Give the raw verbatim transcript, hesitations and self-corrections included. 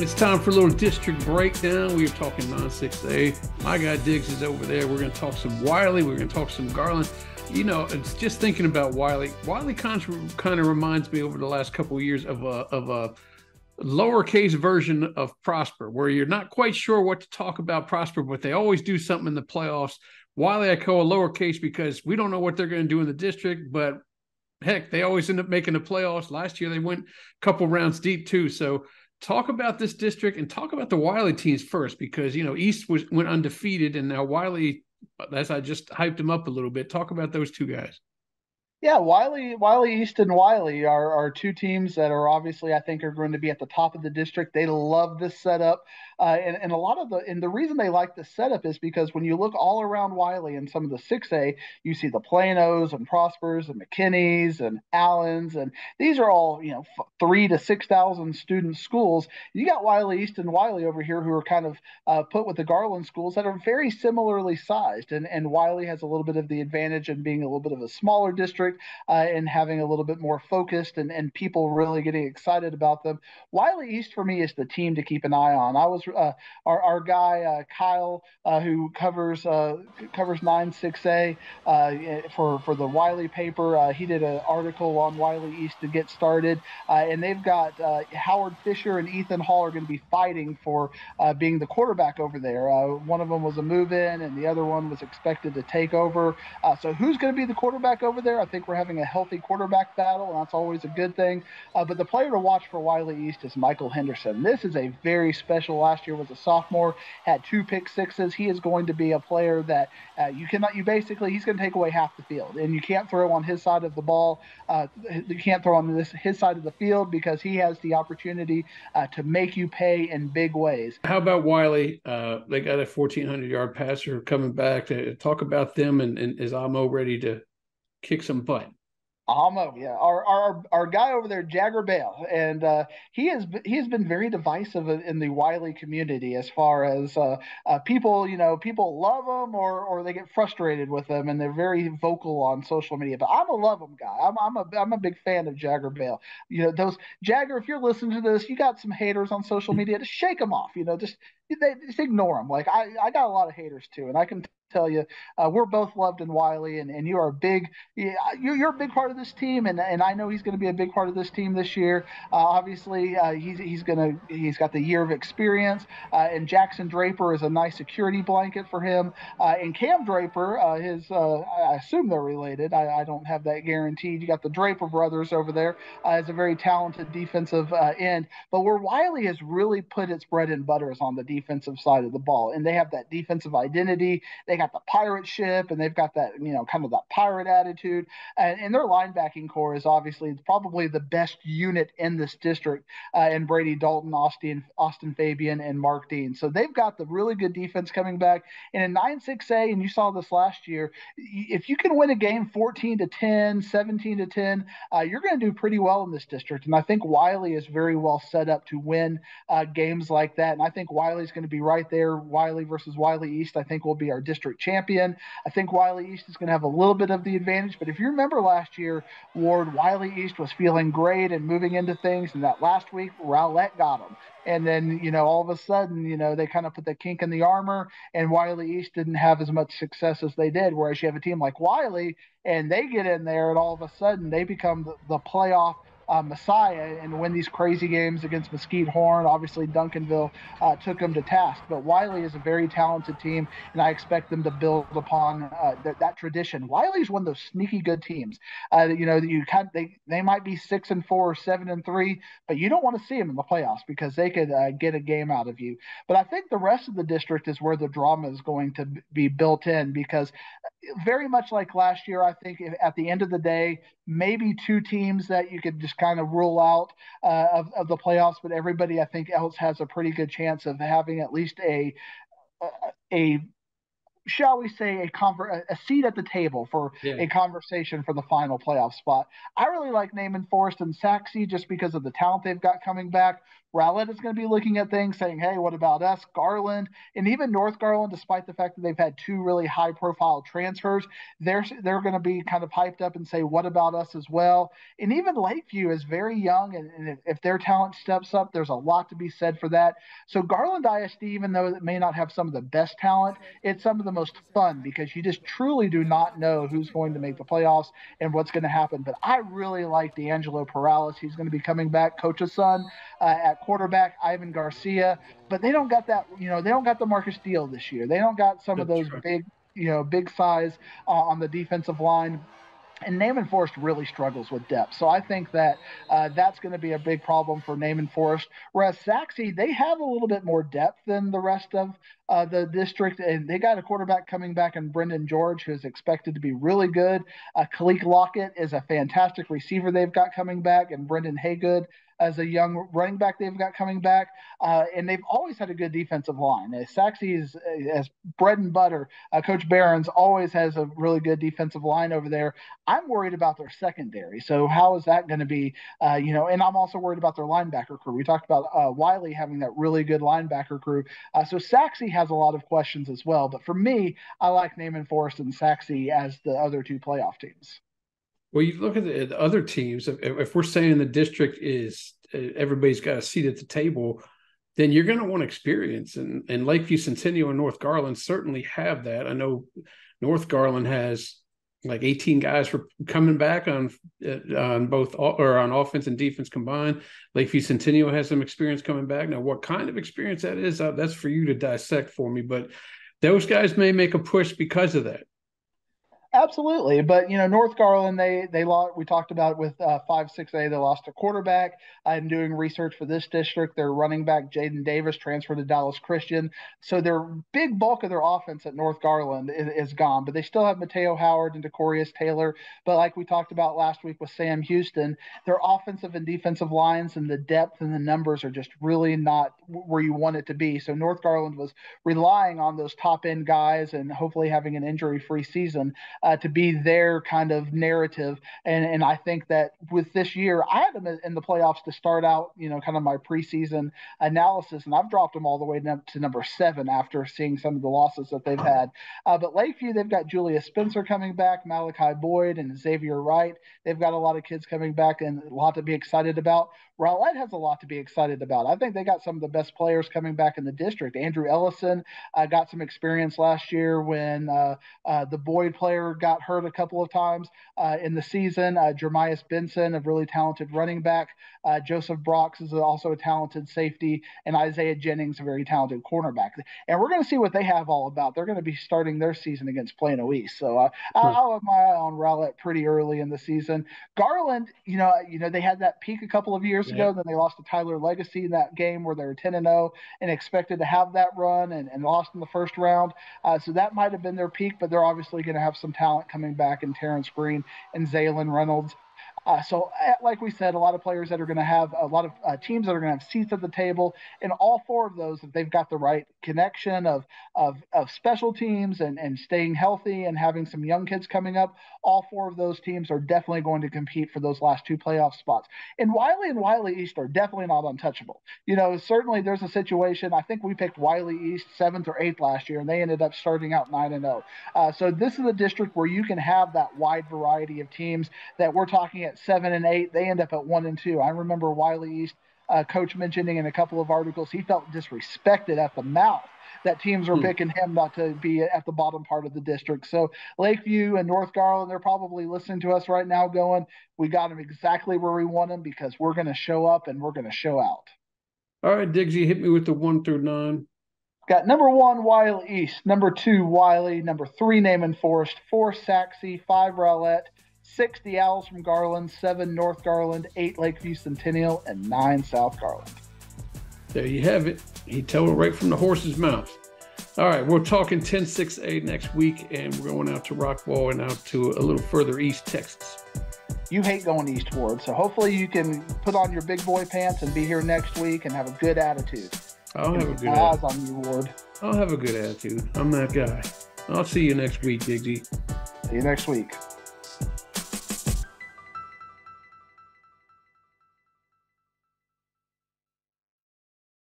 It's time for a little district breakdown. We are talking nine six A. My guy Diggs is over there. We're going to talk some Wylie. We're going to talk some Garland. You know, it's just thinking about Wylie. Wylie kind of, kind of reminds me over the last couple of years of a of a lowercase version of Prosper, where you're not quite sure what to talk about Prosper, but they always do something in the playoffs. Wylie, I call a lowercase because we don't know what they're going to do in the district, but heck, they always end up making the playoffs. Last year, they went a couple rounds deep too. So talk about this district and talk about the Wylie teams first, because, you know, East was, went undefeated, and now Wylie, as I just hyped them up a little bit, talk about those two guys. Yeah, Wylie, Wylie East and Wylie are, are two teams that are obviously, I think, are going to be at the top of the district. They love this setup. Uh, and, and a lot of the and the reason they like this setup is because when you look all around Wylie and some of the six A, you see the Planos and Prospers and McKinneys and Allens, and these are all, you know, three to six thousand student schools. You got Wylie East and Wylie over here who are kind of uh, put with the Garland schools that are very similarly sized, and and Wylie has a little bit of the advantage in being a little bit of a smaller district. Uh, and having a little bit more focused and, and people really getting excited about them. Wylie East, for me, is the team to keep an eye on. I was uh, our, our guy, uh, Kyle, uh, who covers uh, covers nine six A uh, for, for the Wylie paper. Uh, he did an article on Wylie East to get started. Uh, and they've got uh, Howard Fisher and Ethan Hall are going to be fighting for uh, being the quarterback over there. Uh, one of them was a move-in, and the other one was expected to take over. Uh, so who's going to be the quarterback over there? I think we're having a healthy quarterback battle, and that's always a good thing. Uh, but the player to watch for Wylie East is Michael Henderson. This is a very special. Last year was a sophomore, had two pick sixes. He is going to be a player that uh, you cannot, you basically, he's going to take away half the field, and you can't throw on his side of the ball. Uh, you can't throw on this his side of the field because he has the opportunity uh, to make you pay in big ways. How about Wylie? Uh, they got a fourteen hundred yard passer coming back. To talk about them, and, and is Amo ready to kick some butt? Almo, yeah. Our, our our guy over there, Jagger Bale, and uh, he has he has been very divisive in the Wylie community as far as uh, uh, people, you know, people love him or or they get frustrated with him, and they're very vocal on social media. But I'm a love him guy. I'm I'm a I'm a big fan of Jagger Bale. You know, those Jagger, if you're listening to this, you got some haters on social media. Just shake them off. You know, just they, just ignore them. Like I I got a lot of haters too, and I can. T- tell you uh, we're both loved in Wylie, and, and you are a big you're, you're a big part of this team, and and I know he's going to be a big part of this team this year. Uh, obviously uh, he's he's gonna he's got the year of experience, uh, and Jackson Draper is a nice security blanket for him, uh, and Cam Draper, uh, his uh, I assume they're related. I, I don't have that guaranteed. You got the Draper brothers over there uh, as a very talented defensive uh, end, but where Wylie has really put its bread and butter is on the defensive side of the ball, and they have that defensive identity. They got the pirate ship, and they've got that, you know, kind of that pirate attitude, and, and their linebacking core is obviously probably the best unit in this district, uh, and Brady Dalton, Austin Austin Fabian, and Mark Dean. So they've got the really good defense coming back, and in nine six A, and you saw this last year, if you can win a game fourteen to ten, seventeen to ten, uh, you're going to do pretty well in this district, and I think Wylie is very well set up to win uh, games like that, and I think Wylie is going to be right there. Wylie versus Wylie East, I think, will be our district champion. I think Wylie East is going to have a little bit of the advantage, but if you remember last year, Ward, Wylie East was feeling great and moving into things, and that last week, Rowlett got them. And then, you know, all of a sudden, you know, they kind of put the kink in the armor, and Wylie East didn't have as much success as they did, whereas you have a team like Wylie, and they get in there, and all of a sudden, they become the, the playoff Uh, Messiah and win these crazy games against Mesquite Horn. Obviously, Duncanville uh, took them to task, but Wylie is a very talented team, and I expect them to build upon uh, th- that tradition. Wiley's one of those sneaky good teams. Uh, you know, you kind of, they they might be six and four or seven and three, but you don't want to see them in the playoffs because they could uh, get a game out of you. But I think the rest of the district is where the drama is going to be built in, because very much like last year, I think at the end of the day, maybe two teams that you could just kind of rule out uh, of, of the playoffs, but everybody I think else has a pretty good chance of having at least a a, a shall we say, a conver- a seat at the table for yeah. a conversation for the final playoff spot. I really like Naaman Forrest and Sachse just because of the talent they've got coming back. Rowlett is going to be looking at things saying, hey, what about us? Garland, and even North Garland, despite the fact that they've had two really high-profile transfers, they're, they're going to be kind of hyped up and say, what about us as well? And even Lakeview is very young, and, and if their talent steps up, there's a lot to be said for that. So Garland I S D, even though it may not have some of the best talent, it's some of the most fun because you just truly do not know who's going to make the playoffs and what's going to happen. But I really like D'Angelo Perales. He's going to be coming back, coach's son, uh, at quarterback, Ivan Garcia. But they don't got that, you know, they don't got the Marcus Steele this year. They don't got some That's of those true. big, you know, big size uh, on the defensive line. And Naaman Forrest really struggles with depth. So I think that uh, that's going to be a big problem for Naaman Forrest. Whereas Sachse, they have a little bit more depth than the rest of uh, the district. And they got a quarterback coming back in Brendan George, who is expected to be really good. Uh, Kalik Lockett is a fantastic receiver they've got coming back, and Brendan Haygood as a young running back they've got coming back. Uh, and they've always had a good defensive line. Uh, Sachse is as bread and butter. Uh, Coach Barron's always has a really good defensive line over there. I'm worried about their secondary. So how is that going to be? Uh, you know, and I'm also worried about their linebacker crew. We talked about uh, Wylie having that really good linebacker crew. Uh, so Sachse has a lot of questions as well. But for me, I like Naaman Forrest and Sachse as the other two playoff teams. Well, you look at the, at the other teams. If, if we're saying the district is everybody's got a seat at the table, then you're going to want experience. And, and Lakeview Centennial and North Garland certainly have that. I know North Garland has like eighteen guys for coming back on on both or on offense and defense combined. Lakeview Centennial has some experience coming back. Now, what kind of experience that is, uh, that's for you to dissect for me. But those guys may make a push because of that. Absolutely. But, you know, North Garland, they they lost, we talked about it with uh, five six A, they lost a quarterback. I'm doing research for this district. Their running back, Jaden Davis, transferred to Dallas Christian. So their big bulk of their offense at North Garland is, is gone. But they still have Mateo Howard and Decorius Taylor. But like we talked about last week with Sam Houston, their offensive and defensive lines and the depth and the numbers are just really not where you want it to be. So North Garland was relying on those top-end guys and hopefully having an injury-free season Uh, to be their kind of narrative. And and I think that with this year, I had them in the playoffs to start out, you know, kind of my preseason analysis, and I've dropped them all the way to number seven after seeing some of the losses that they've had. Uh, but Lakeview, they've got Julia Spencer coming back, Malachi Boyd, and Xavier Wright. They've got a lot of kids coming back and a lot to be excited about. Rowlett has a lot to be excited about. I think they got some of the best players coming back in the district. Andrew Ellison uh, got some experience last year when uh, uh, the Boyd player got hurt a couple of times uh, in the season. Uh, Jermias Benson, a really talented running back. Uh, Joseph Brox is also a talented safety. And Isaiah Jennings, a very talented cornerback. And we're going to see what they have all about. They're going to be starting their season against Plano East. So uh, sure. I'll have my eye on Rowlett pretty early in the season. Garland, you know, you know they had that peak a couple of years ago. Then they lost to Tyler Legacy in that game where they were ten and oh and expected to have that run and, and lost in the first round. Uh, so that might have been their peak, but they're obviously going to have some talent coming back in Terrence Green and Zaylin Reynolds. Uh, so, like we said, a lot of players that are going to have a lot of uh, teams that are going to have seats at the table, and all four of those, if they've got the right connection of of, of special teams and, and staying healthy and having some young kids coming up, all four of those teams are definitely going to compete for those last two playoff spots. And Wylie and Wylie East are definitely not untouchable. You know, certainly there's a situation. I think we picked Wylie East seventh or eighth last year, and they ended up starting out nine and zero. Uh, so this is a district where you can have that wide variety of teams that we're talking at. Seven and eight, they end up at one and two. I remember Wylie East uh, coach mentioning in a couple of articles he felt disrespected at the mouth that teams were mm. picking him not to be at the bottom part of the district. So Lakeview and North Garland, they're probably listening to us right now going, we got him exactly where we want him because we're going to show up and we're going to show out. All right, Diggsy, hit me with the one through nine. Got number one, Wylie East, number two, Wylie, number three, Naaman Forrest, four, Sachse, five, Rowlett, six, the Owls from Garland, seven, North Garland, eight, Lakeview Centennial, and nine, South Garland. There you have it. He told it right from the horse's mouth. All right, we're talking ten six A next week, and we're going out to Rockwall and out to a little further east, Texas. You hate going east, Ward, so hopefully you can put on your big boy pants and be here next week and have a good attitude. I'll have a good attitude. Eyes on you, Ward. I'll have a good attitude. I'm that guy. I'll see you next week, Diggy. See you next week.